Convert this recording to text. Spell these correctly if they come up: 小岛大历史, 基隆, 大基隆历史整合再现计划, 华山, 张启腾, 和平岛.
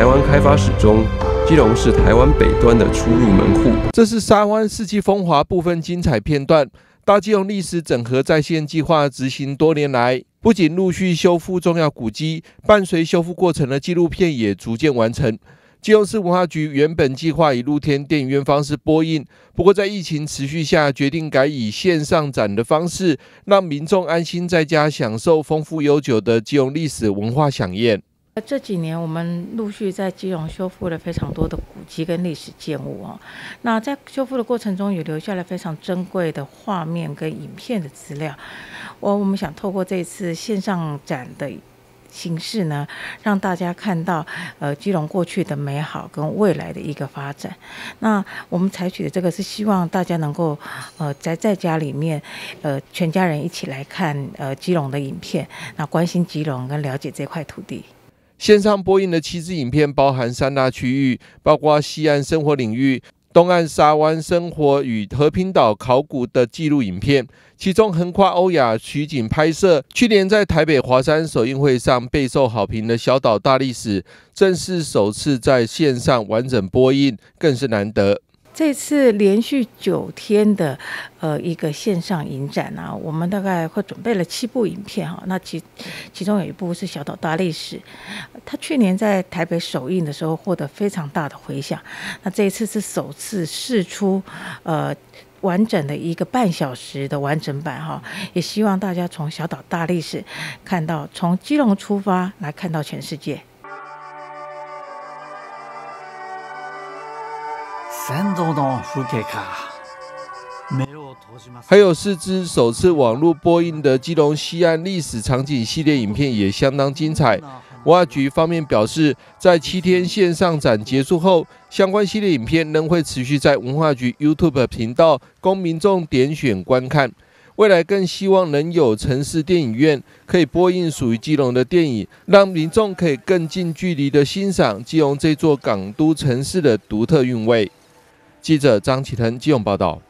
台湾开发史中，基隆是台湾北端的出入门户。这是沙湾四季风华部分精彩片段。大基隆历史整合再现计划执行多年来，不仅陆续修复重要古迹，伴随修复过程的纪录片也逐渐完成。 基隆市文化局原本计划以露天电影院方式播映，不过在疫情持续下，决定改以线上展的方式，让民众安心在家享受丰富悠久的基隆历史文化飨宴。这几年我们陆续在基隆修复了非常多的古迹跟历史建物哦，那在修复的过程中也留下了非常珍贵的画面跟影片的资料。我们想透过这次线上展的 形式呢，让大家看到基隆过去的美好跟未来的一个发展。那我们采取的这个是希望大家能够宅在家里面，全家人一起来看基隆的影片，那关心基隆跟了解这块土地。线上播映的7支影片包含3大区域，包括西岸生活领域、 东岸沙湾生活与和平岛考古的纪录影片，其中横跨欧亚取景拍摄，去年在台北华山首映会上备受好评的《小岛大历史》，正式首次在线上完整播映，更是难得。 这次连续9天的一个线上影展啊，我们大概会准备了7部影片哈，那其中有一部是《小岛大历史》，它去年在台北首映的时候获得非常大的回响，那这一次是首次释出完整的一个1.5小时的完整版哈，也希望大家从《小岛大历史》看到从基隆出发来看到全世界。 还有4支首次网络播映的基隆西岸历史场景系列影片也相当精彩。文化局方面表示，在7天线上展结束后，相关系列影片仍会持续在文化局 YouTube 频道供民众点选观看。未来更希望能有城市电影院可以播映属于基隆的电影，让民众可以更近距离地欣赏基隆这座港都城市的独特韵味。 记者张启腾基隆报道。